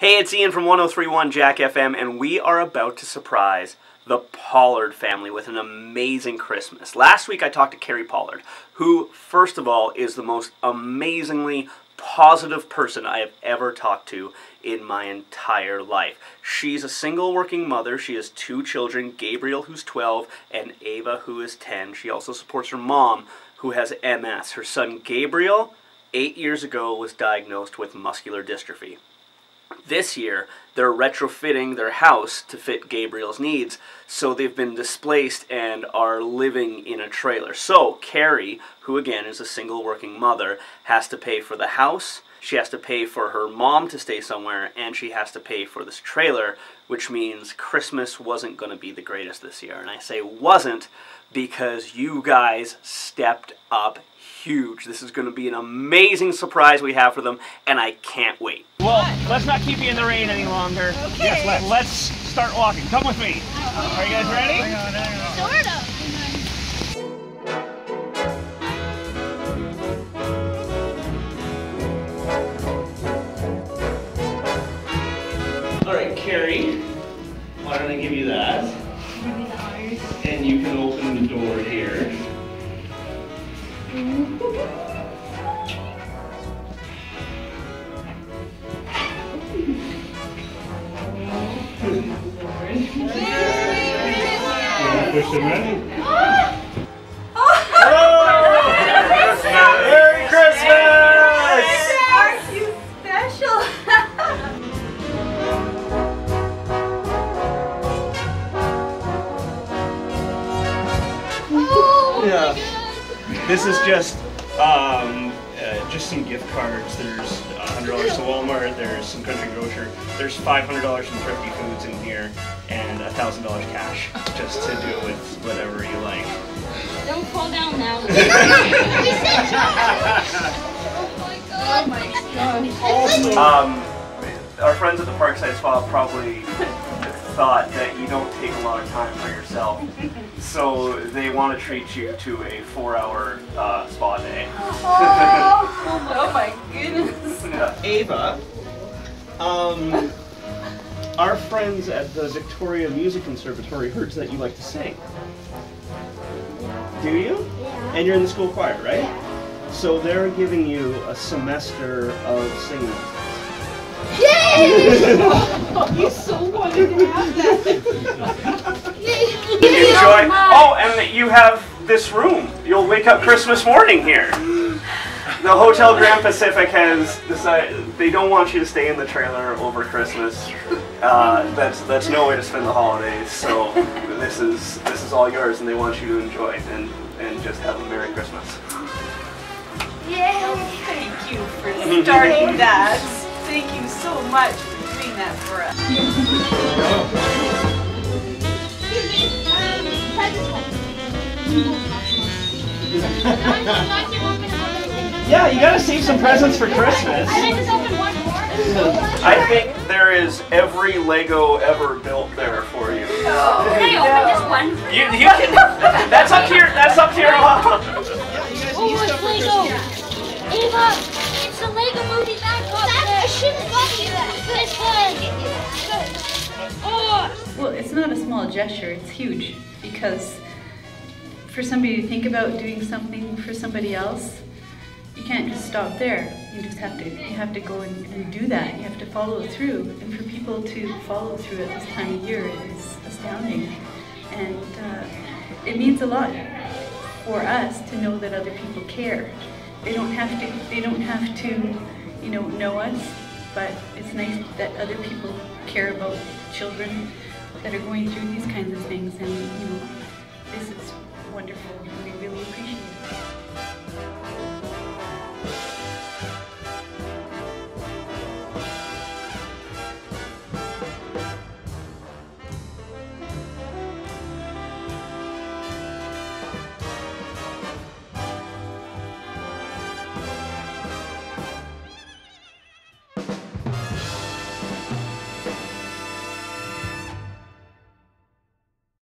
Hey, it's Ian from 1031 Jack FM, and we are about to surprise the Pollard family with an amazing Christmas. Last week I talked to Carrie Pollard, who, first of all, is the most amazingly positive person I have ever talked to in my entire life. She's a single working mother. She has two children, Gabriel, who's 12, and Ava, who is 10. She also supports her mom, who has MS. Her son, Gabriel, 8 years ago, was diagnosed with muscular dystrophy. This year, they're retrofitting their house to fit Gabriel's needs, so they've been displaced and are living in a trailer. So Carrie, who again is a single working mother, has to pay for the house, she has to pay for her mom to stay somewhere, and she has to pay for this trailer, which means Christmas wasn't going to be the greatest this year. And I say wasn't because you guys stepped up huge. This is going to be an amazing surprise we have for them, and I can't wait. Well, let's not keep you in the rain any longer. Okay. Yes, let's start walking. Come with me. Are you guys ready? Sort of. Alright, Carrie, why don't I give you that? And you can open the door here. Merry Christmas! Merry Christmas! Aren't you special? Oh, yeah. This is just some gift cards. There's $100 to Walmart. There's some Country Grocery. There's $500 from Thrifty Foods in here, and $1,000 cash just to do with whatever you like. Don't fall down now. Oh my god! Also, our friends at the Parkside Spa probably thought that you don't take a lot of time for yourself, so they want to treat you to a 4-hour spa day. Oh my goodness. Yeah. Ava, our friends at the Victoria Music Conservatory heard that you like to sing. Do you? Yeah. And you're in the school choir, right? Yeah. So they're giving you a semester of singing. Yay! You so wanted to have that. Enjoy. Oh, and you have this room. You'll wake up Christmas morning here. The Hotel Grand Pacific has decided they don't want you to stay in the trailer over Christmas. That's no way to spend the holidays. So this is all yours, and they want you to enjoy it and just have a Merry Christmas. Yay! Thank you for starting that. Thank you so much for doing that for us. Yeah, you gotta save some presents for Christmas. I just opened one more. I think there is every Lego ever built there for you. Oh, can I open this one? You can. That's up here. That's up here. Oh, it's Lego. Ava. The Lego movie back up there. I should have got you that. Well, it's not a small gesture, it's huge. Because for somebody to think about doing something for somebody else, you can't just stop there. You just have to go and do that. You have to follow through. And for people to follow through at this time of year is astounding. And it means a lot for us to know that other people care. They don't have to, you know us, but it's nice that other people care about children that are going through these kinds of things, and, you know, this is wonderful, and we really appreciate it.